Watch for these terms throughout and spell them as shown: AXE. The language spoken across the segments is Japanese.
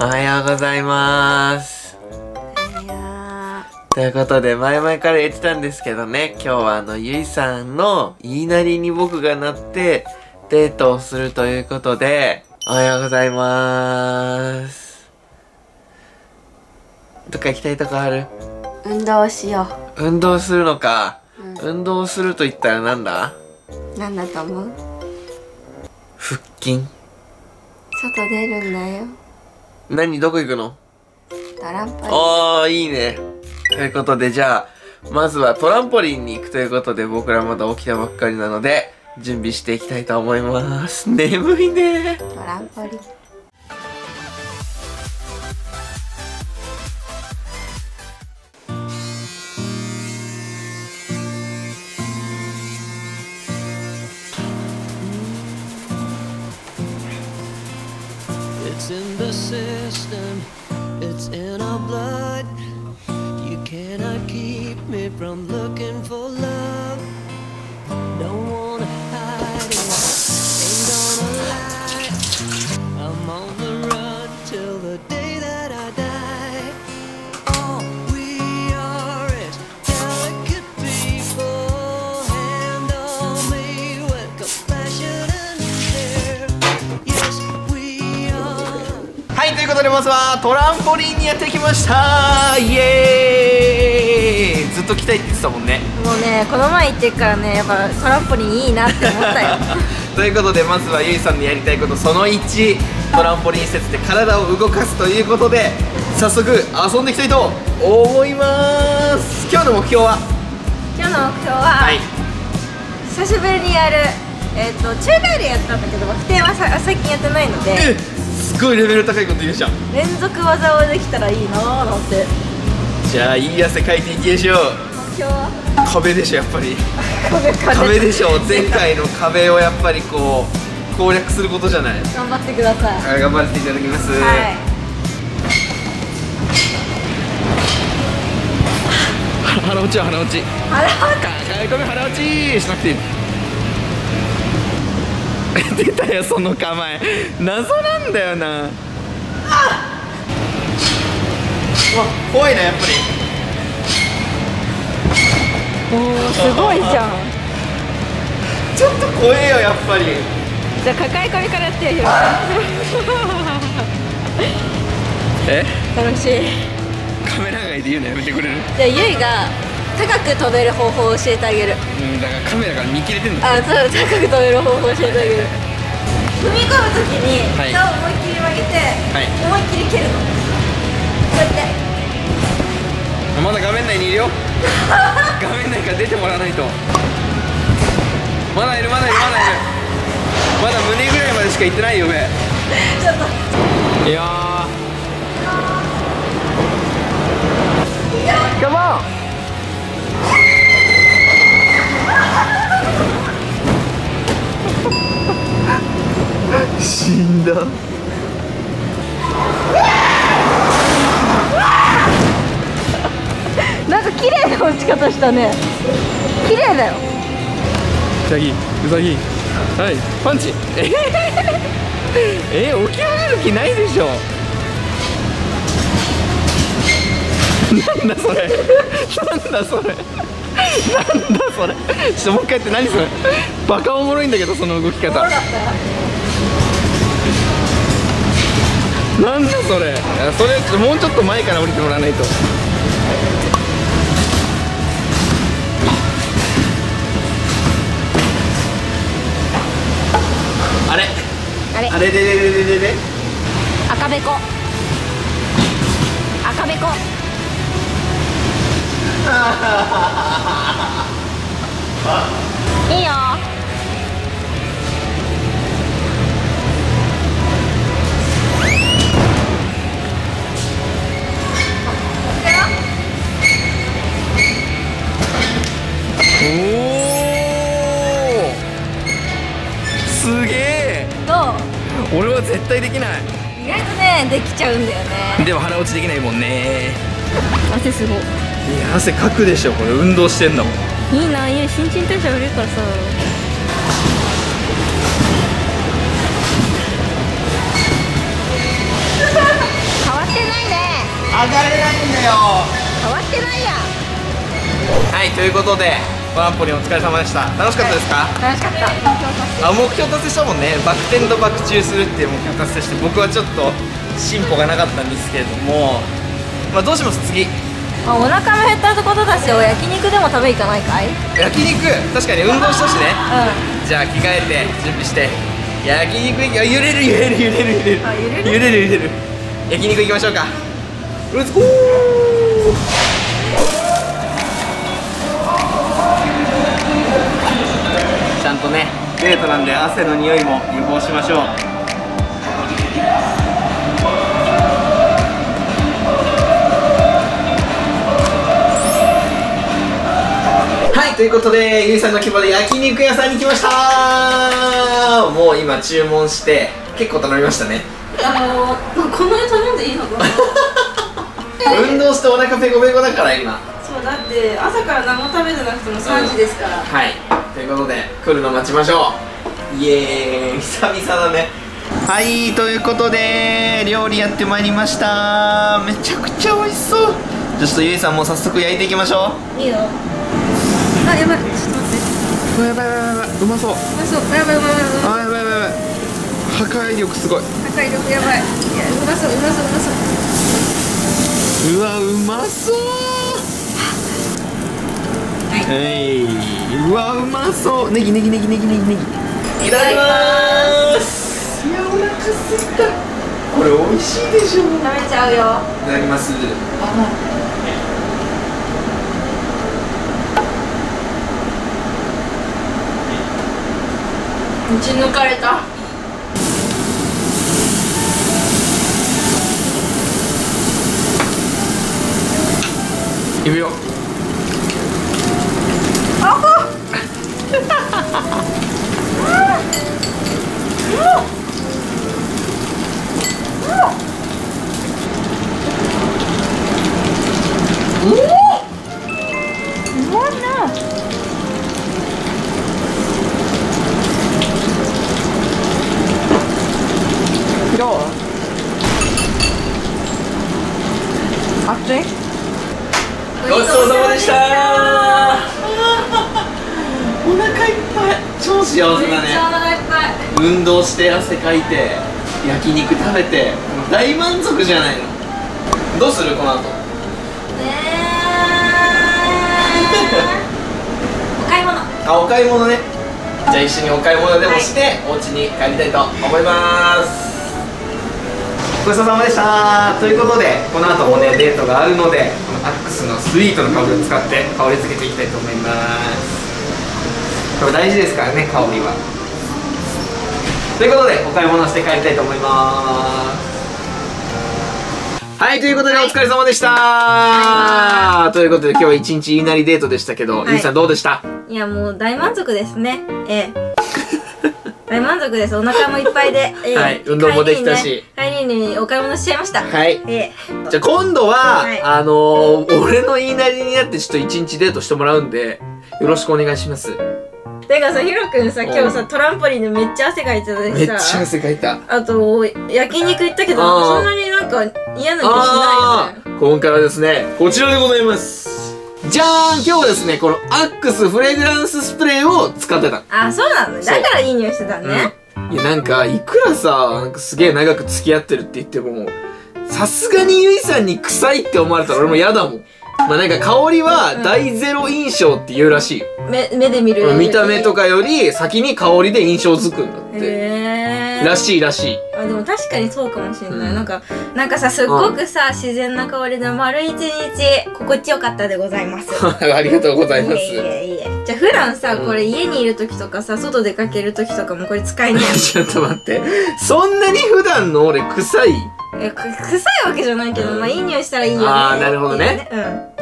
おはようございます。ということで、前々から言ってたんですけどね、今日はゆいさんの言いなりに僕がなってデートをするということで、おはようございます。どっか行きたいとこある？運動しよう。運動するのか。運動すると言ったらなんだ？なんだと思う？腹筋。外出るんだよ。何、どこ行くの？トランポリン。ああ、いいね。ということで、じゃあまずはトランポリンに行くということで、僕らまだ起きたばっかりなので準備していきたいと思います。眠いね。トランポリン。It's in the system, it's in our blood. You cannot keep me from looking for love. Don't wanna hide it, ain't gonna lie. I'm on the run till the day that I die. All we are is delicate people. Handle me with compassion and care. Yes.はい、ということでまずはトランポリンにやってきました。イエーイ。ずっと来たいって言ってたもんね。もうね、この前行ってからね、やっぱトランポリンいいなって思ったよということで、まずはゆいさんのやりたいことその1、トランポリン施設で体を動かすということで、早速遊んでいきたいと思います。今日の目標は、はい、久しぶりにやる、宙返りやったんだけど、バク転は最近やってないので、すごいレベル高いこと言うじゃん。連続技をできたらいいなーなんて。じゃあいい汗かいていきましょう。目標は壁でしょ、やっぱり壁でしょ。前回の壁をやっぱりこう攻略することじゃない。頑張ってください。頑張っていただきます、はい、腹落ちは腹落ち、抱え込み腹落ちしなくていい。出たよ、その構え。謎なんだよな。あっ、怖いな、やっぱり。おお、すごいじゃん。ちょっと怖えよ、やっぱり。じゃあ抱え込みからやってよえ、楽しい。カメラ外で言うのやめてくれる？じゃあゆいが高く飛べる方法を教えてあげる。うん、だからカメラから見切れてんだ。あ、そう、高く飛べる方法を教えてあげる。踏み込むときに、はい、下を思いっきり曲げて、はい、思いっきり蹴るの。こうやって。まだ画面内にいるよ。画面内から出てもらわないと。まだいる、まだいる、まだいる。まだ胸ぐらいまでしか行ってないよ、上。ちょっと。いやー。カモン。死んだ。なんか綺麗な落ち方したね。綺麗だよ。ウサギ、ウサギ。はい、パンチ。起き上がる気ないでしょ。なんだそれ。なんだそれ。なんだそれ。ちょっともう一回やって、何それ。バカおもろいんだけど、その動き方。なんだそれ。それもうちょっと前から降りてもらわないと。あれあれあれでででででで、赤べこ赤べこ。いいよ。おお、すげえ。どう？俺は絶対できない。意外とね、できちゃうんだよね。でも腹落ちできないもんね。汗すごい。いや、汗かくでしょ、これ運動してんだもん。いいな、いや、新陳代謝悪いからさ。がれないんだよ。変わってないや。はい、ということでトランポリンお疲れ様でした。楽しかったですか？楽しかった。あ、目標達成したもんね。バク転とバク宙するっていう目標達成して、僕はちょっと進歩がなかったんですけれども、まあ、どうします次？まあ、お腹も減ったってことだし、焼肉でも食べ行かないかい？焼肉確かに運動したしね。うん、じゃあ着替えて準備して焼肉行き。揺れる揺れる揺れる揺れる揺れる揺れる。焼肉行きましょうか。レッツゴー。ちゃんとね、デートなんで汗の匂いも予防しましょう。はい、ということでゆいさんの希望で焼肉屋さんに来ました。もう今注文して結構頼みましたね。こんなに頼んでいいのかな運動してお腹ペコペコだから今。そうだって、朝から何も食べてなくても3時ですから、うん、はい、ということで来るの待ちましょう。イエーイ、久々だね。はい、ということで料理やってまいりました。めちゃくちゃ美味しそう。じゃあちょっとゆいさんも早速焼いていきましょう。いいよ。あ、やばい、ちょっと待って。やばいやばいやばい、うまそううまそう、やばいうまそう、あ、やばいやばいやばい、破壊力すごい、破壊力やばい。いや、うまそううまそううまそう、うわうまそう。うわうまそう。ネギネギネギネギネギネギ。いただきます。いや、お腹すいた。これ美味しいでしょ。食べちゃうよ。いただきます。打ち抜かれた。いくよ。ごちそうさまでした。お腹いっぱい、超幸せだね。運動して汗かいて焼肉食べて大満足じゃないの。どうするこの後？お買い物。あ、お買い物ね。じゃあ一緒にお買い物でもして、はい、お家に帰りたいと思います。ごちそうさまでした。ということでこの後もねデートがあるので、このアックスのスイートの香りを使って香り付けていきたいと思います。これ大事ですからね、香りは。ということでお買い物して帰りたいと思います。はい、ということでお疲れ様でした、はい、ということで今日は一日言いなりデートでしたけど、はい、ゆいさんどうでした？いや、もう大満足ですね。ええ大満足です。お腹もいっぱいで、はい、運動もできたし、帰りにお買い物しちゃいました。はい。じゃあ今度は俺の言いなりになってちょっと一日デートしてもらうんでよろしくお願いします。てかさ、ヒロ君さ、今日さトランポリンでめっちゃ汗かいてたでさ。めっちゃ汗かいた。あと焼肉行ったけどそんなになんか嫌な気しないよね。今回はですねこちらでございます。じゃーん、今日はですね、このアックスフレグランススプレーを使ってた。あ、そうなのね。だからいい匂いしてたね。うん、いや、なんか、いくらさ、なんかすげえ長く付き合ってるって言っても、さすがにゆいさんに臭いって思われたら俺も嫌だもん。まあなんか香りは第ゼロ印象って言うらしい。うん、目で見る。見た目とかより先に香りで印象づくんだって。らしいらしい。あ、でも確かにそうかもしれない。うん、なんかさ、すっごくさ、自然な香りで丸一日心地よかったでございます。ありがとうございます。いえいえいえ。じゃあ普段さ、これ家にいる時とかさ、外出かける時とかもこれ使いない。ちょっと待って。そんなに普段の俺臭い？臭いわけじゃないけど、まあいい匂いしたらいいよね。ああ、なるほどね。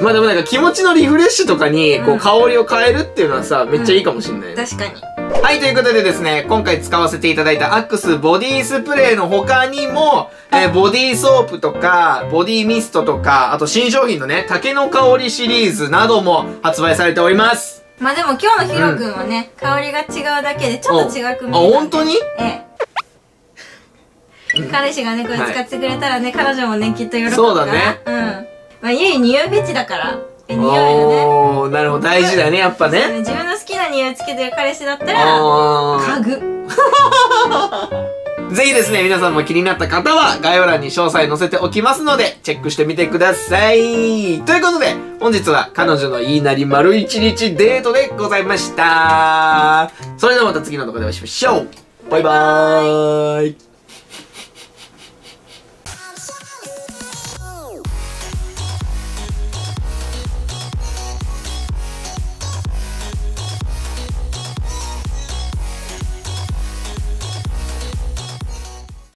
まあでもなんか気持ちのリフレッシュとかにこう香りを変えるっていうのはさ、めっちゃいいかもしんない。確かに。はい、ということでですね、今回使わせていただいたアックスボディスプレーの他にも、ボディソープとかボディミストとか、あと新商品のね竹の香りシリーズなども発売されております。まあでも今日のヒロ君はね、香りが違うだけでちょっと違く見えた。あ、本当に？ええ。彼氏がねこれ使ってくれたらね、彼女もねきっと喜ぶから。そうだね。うん。まあゆい匂いフェチだから。匂いのね。なるほど、大事だねやっぱね。自分の好きな匂いつけてる彼氏だったら家具。ぜひですね皆さんも気になった方は概要欄に詳細載せておきますのでチェックしてみてください。ということで本日は彼女の言いなり丸1日デートでございました。それではまた次の動画でお会いしましょう。バイバーイ。